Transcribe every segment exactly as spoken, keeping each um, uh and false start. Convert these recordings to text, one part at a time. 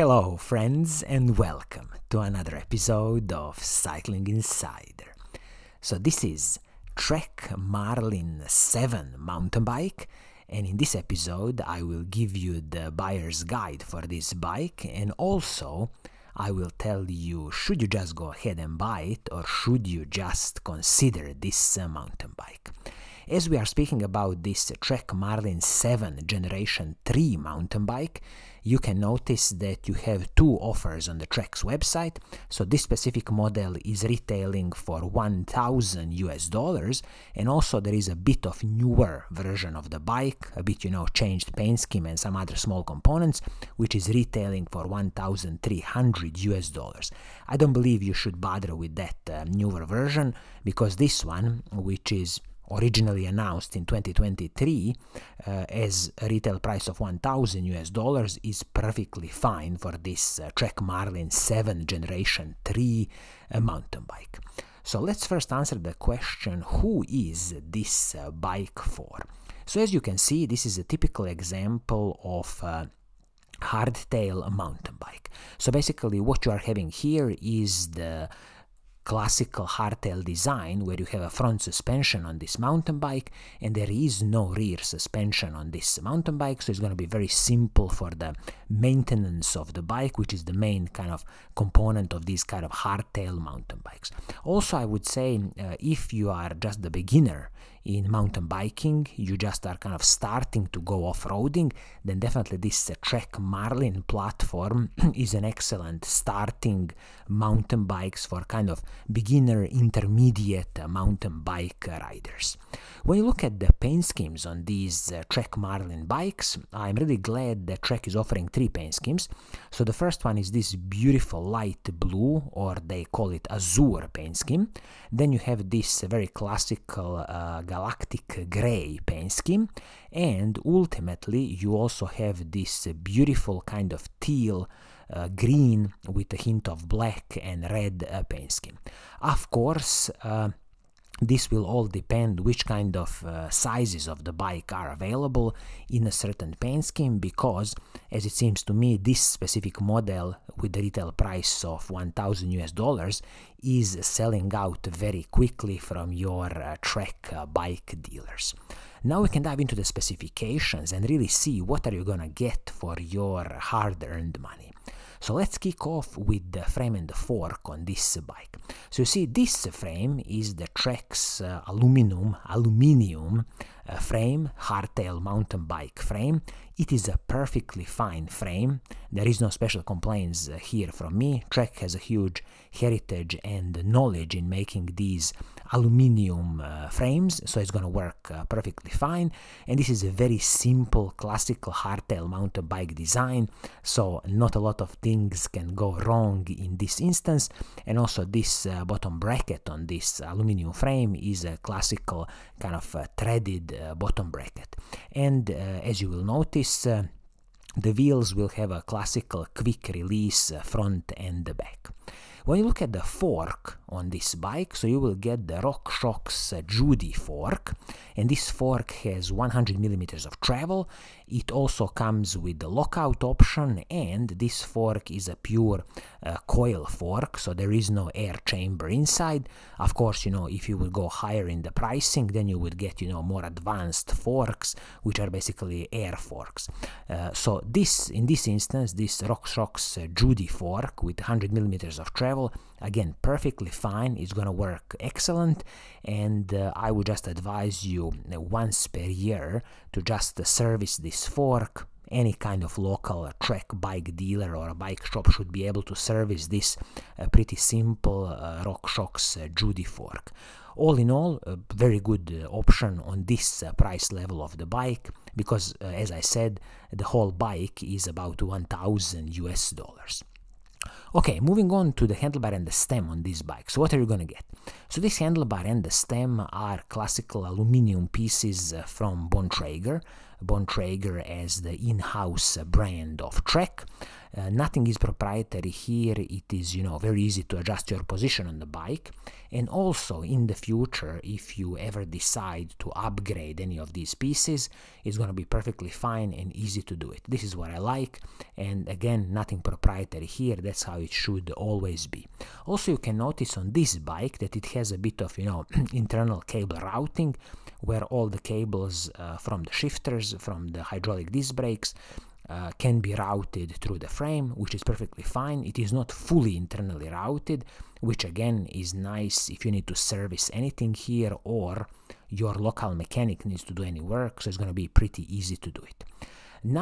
Hello friends and welcome to another episode of Cycling Insider. So this is Trek Marlin seven mountain bike, and in this episode I will give you the buyer's guide for this bike, and also I will tell you should you just go ahead and buy it or should you just consider this uh, mountain bike. As we are speaking about this Trek Marlin seven Generation three mountain bike, you can notice that you have two offers on the Trek's website. So this specific model is retailing for one thousand US dollars, and also there is a bit of newer version of the bike, a bit, you know, changed paint scheme and some other small components, which is retailing for one thousand three hundred US dollars. I don't believe you should bother with that uh, newer version, because this one, which is originally announced in twenty twenty-three uh, as a retail price of one thousand US dollars, is perfectly fine for this uh, Trek Marlin seven Generation three uh, mountain bike. So let's first answer the question, who is this uh, bike for? So as you can see, this is a typical example of uh, hardtail mountain bike. So basically what you are having here is the classical hardtail design, where you have a front suspension on this mountain bike and there is no rear suspension on this mountain bike, so it's going to be very simple for the maintenance of the bike, which is the main kind of component of these kind of hardtail mountain bikes. Also, I would say uh, if you are just the beginner in mountain biking, you just are kind of starting to go off-roading, then definitely this uh, Trek Marlin platform is an excellent starting mountain bikes for kind of beginner, intermediate uh, mountain bike uh, riders. When you look at the paint schemes on these uh, Trek Marlin bikes, I'm really glad that Trek is offering three paint schemes. So the first one is this beautiful light blue, or they call it azure paint scheme. Then you have this very classical uh, galactic gray paint scheme, and ultimately you also have this beautiful kind of teal Uh, green with a hint of black and red uh, paint scheme. Of course, uh, this will all depend which kind of uh, sizes of the bike are available in a certain paint scheme, because as it seems to me, this specific model with the retail price of one thousand US dollars is selling out very quickly from your uh, Trek uh, bike dealers. Now we can dive into the specifications and really see what are you gonna get for your hard-earned money. So let's kick off with the frame and the fork on this bike. So you see, this frame is the Trek's uh, aluminum, aluminium uh, frame, hardtail mountain bike frame. It is a perfectly fine frame. There is no special complaints uh, here from me. Trek has a huge heritage and knowledge in making these aluminium uh, frames, so it's going to work uh, perfectly fine. And this is a very simple, classical hardtail mountain bike design, so not a lot of things can go wrong in this instance. And also this uh, bottom bracket on this aluminium frame is a classical kind of uh, threaded uh, bottom bracket. And uh, as you will notice, Uh, the wheels will have a classical quick release uh, front and the back. When you look at the fork on this bike, so you will get the Rockshox Judy fork, and this fork has one hundred millimeters of travel. It also comes with the lockout option, and this fork is a pure uh, coil fork, so there is no air chamber inside. Of course, you know, if you would go higher in the pricing, then you would get, you know, more advanced forks, which are basically air forks. Uh, so this, in this instance, this Rockshox Judy fork with one hundred millimeters of travel, again, perfectly fine. It's gonna work excellent, and uh, I would just advise you uh, once per year to just uh, service this fork. Any kind of local Trek bike dealer or a bike shop should be able to service this uh, pretty simple uh, Rockshox uh, Judy fork. All in all, a very good uh, option on this uh, price level of the bike, because uh, as I said, the whole bike is about one thousand US dollars. Okay, moving on to the handlebar and the stem on this bike. So what are you going to get? So this handlebar and the stem are classical aluminium pieces uh, from Bontrager. Bontrager as the in-house brand of Trek. Uh, nothing is proprietary here. It is, you know, very easy to adjust your position on the bike. And also in the future, if you ever decide to upgrade any of these pieces, it's going to be perfectly fine and easy to do it. This is what I like. And again, nothing proprietary here. That's how it should always be. Also, you can notice on this bike that it has a bit of, you know, internal cable routing, where all the cables uh, from the shifters, from the hydraulic disc brakes, Uh, can be routed through the frame, which is perfectly fine. It is not fully internally routed, which again is nice if you need to service anything here or your local mechanic needs to do any work, so it's going to be pretty easy to do it.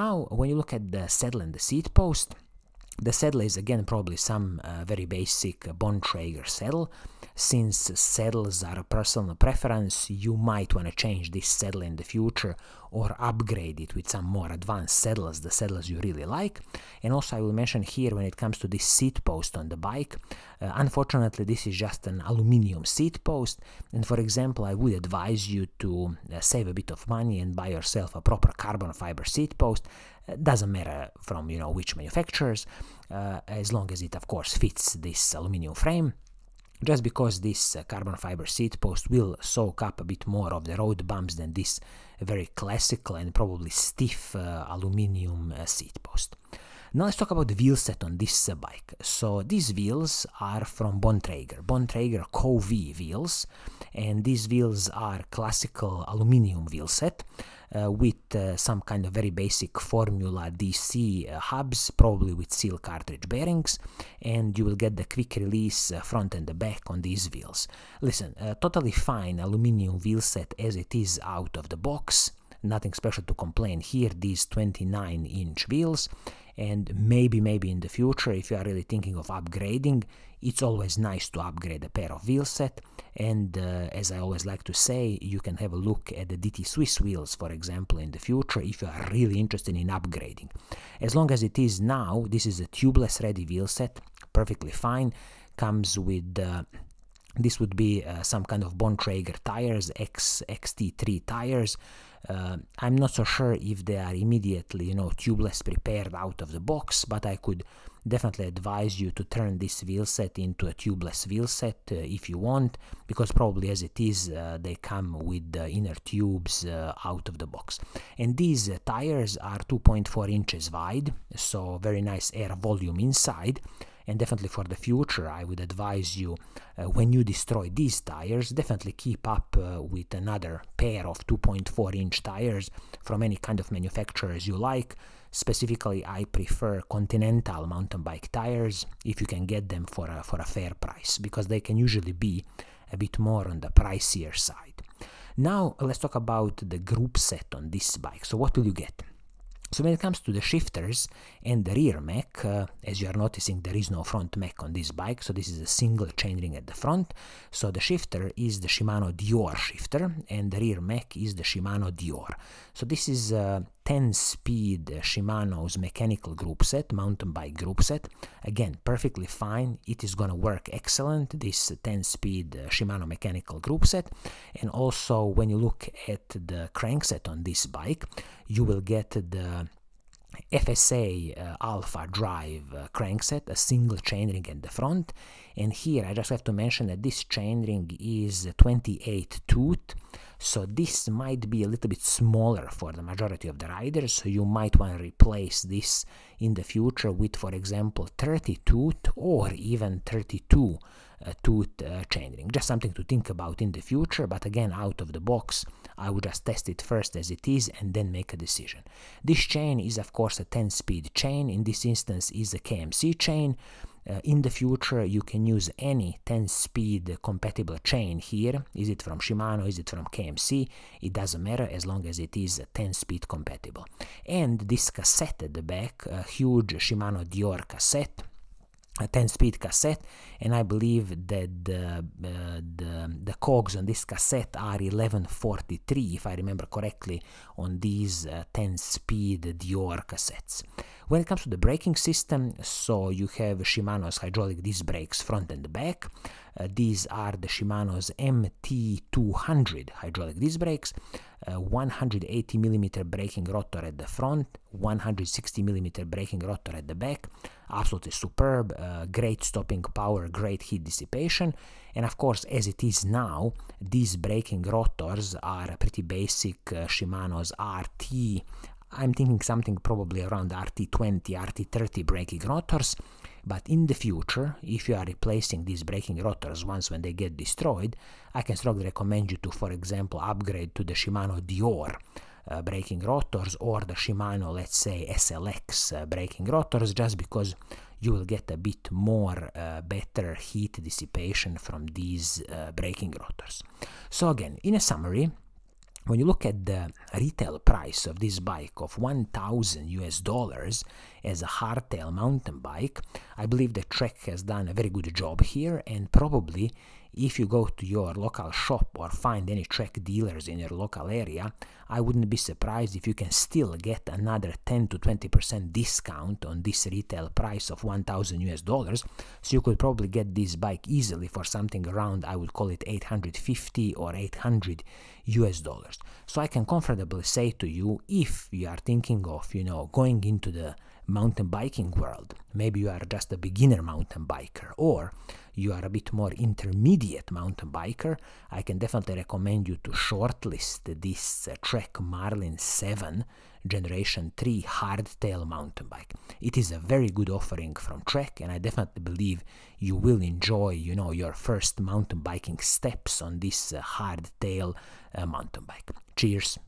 Now, when you look at the saddle and the seat post, the saddle is again probably some uh, very basic uh, Bontrager saddle. Since saddles are a personal preference, you might want to change this saddle in the future or upgrade it with some more advanced saddles, the saddles you really like. And also I will mention here, when it comes to this seat post on the bike, uh, unfortunately this is just an aluminium seat post, and for example I would advise you to uh, save a bit of money and buy yourself a proper carbon fiber seat post. It doesn't matter from, you know, which manufacturers, uh, as long as it of course fits this aluminium frame. Just because this uh, carbon fiber seat post will soak up a bit more of the road bumps than this very classical and probably stiff uh, aluminium uh, seat post. Now let's talk about the wheel set on this uh, bike. So these wheels are from Bontrager, Bontrager Co V wheels, and these wheels are classical aluminium wheel set. Uh, with uh, some kind of very basic Formula D C uh, hubs, probably with seal cartridge bearings, and you will get the quick release uh, front and the back on these wheels. Listen, uh, totally fine aluminium wheel set as it is out of the box. Nothing special to complain here, these twenty-nine inch wheels. And maybe, maybe in the future, if you are really thinking of upgrading, it's always nice to upgrade a pair of wheel set. And uh, as I always like to say, you can have a look at the D T Swiss wheels, for example, in the future, if you are really interested in upgrading. As long as it is now, this is a tubeless ready wheel set, perfectly fine, comes with... Uh, This would be uh, some kind of Bontrager tires, X T three tires. Uh, I'm not so sure if they are immediately, you know, tubeless prepared out of the box, but I could definitely advise you to turn this wheel set into a tubeless wheel set uh, if you want, because probably as it is, uh, they come with the inner tubes uh, out of the box. And these uh, tires are two point four inches wide, so very nice air volume inside. And definitely for the future, I would advise you, uh, when you destroy these tires, definitely keep up uh, with another pair of two point four inch tires from any kind of manufacturers you like. Specifically, I prefer Continental mountain bike tires, if you can get them for a, for a fair price, because they can usually be a bit more on the pricier side. Now, let's talk about the group set on this bike. So what will you get? So when it comes to the shifters and the rear mech, uh, as you are noticing, there is no front mech on this bike, so this is a single chainring at the front. So the shifter is the Shimano Deore shifter, and the rear mech is the Shimano Deore. So this is a ten speed Shimano's mechanical group set, mountain bike group set. Again, perfectly fine. It is going to work excellent, this ten speed Shimano mechanical group set. And also, when you look at the crankset on this bike, you will get the F S A uh, alpha drive uh, crankset, a single chainring at the front. And here I just have to mention that this chainring is twenty-eight tooth, so this might be a little bit smaller for the majority of the riders, so you might want to replace this in the future with, for example, thirty tooth or even thirty-two Uh, tooth uh, chainring. Just something to think about in the future, but again, out of the box, I would just test it first as it is and then make a decision. This chain is of course a ten speed chain, in this instance is a K M C chain. Uh, in the future, you can use any ten speed compatible chain here. Is it from Shimano? Is it from K M C? It doesn't matter as long as it is ten speed compatible. And this cassette at the back, a huge Shimano Deore cassette, a ten speed cassette, and I believe that the, uh, the, the cogs on this cassette are eleven forty-three, if I remember correctly, on these uh, ten speed Deore cassettes. When it comes to the braking system, so you have Shimano's hydraulic disc brakes front and back. Uh, these are the Shimano's M T two hundred hydraulic disc brakes, uh, one hundred eighty millimeter braking rotor at the front, one hundred sixty millimeter braking rotor at the back. Absolutely superb, uh, great stopping power, great heat dissipation. And of course, as it is now, these braking rotors are pretty basic. uh, Shimano's R T, I'm thinking something probably around R T twenty, R T thirty braking rotors. But in the future, if you are replacing these braking rotors once when they get destroyed, I can strongly recommend you to, for example, upgrade to the Shimano Deore uh, braking rotors or the Shimano, let's say, S L X uh, braking rotors, just because you will get a bit more uh, better heat dissipation from these uh, braking rotors. So again, in a summary, when you look at the retail price of this bike of one thousand US dollars as a hardtail mountain bike, I believe that Trek has done a very good job here, and probably if you go to your local shop or find any Trek dealers in your local area, I wouldn't be surprised if you can still get another ten to twenty percent discount on this retail price of one thousand US dollars. So you could probably get this bike easily for something around, I would call it eight hundred fifty or eight hundred US dollars. So I can comfortably say to you, if you are thinking of, you know, going into the mountain biking world, maybe you are just a beginner mountain biker, or you are a bit more intermediate mountain biker, I can definitely recommend you to shortlist this uh, Trek Marlin seven Generation three hardtail mountain bike. It is a very good offering from Trek, and I definitely believe you will enjoy, you know, your first mountain biking steps on this uh, hardtail uh, mountain bike. Cheers!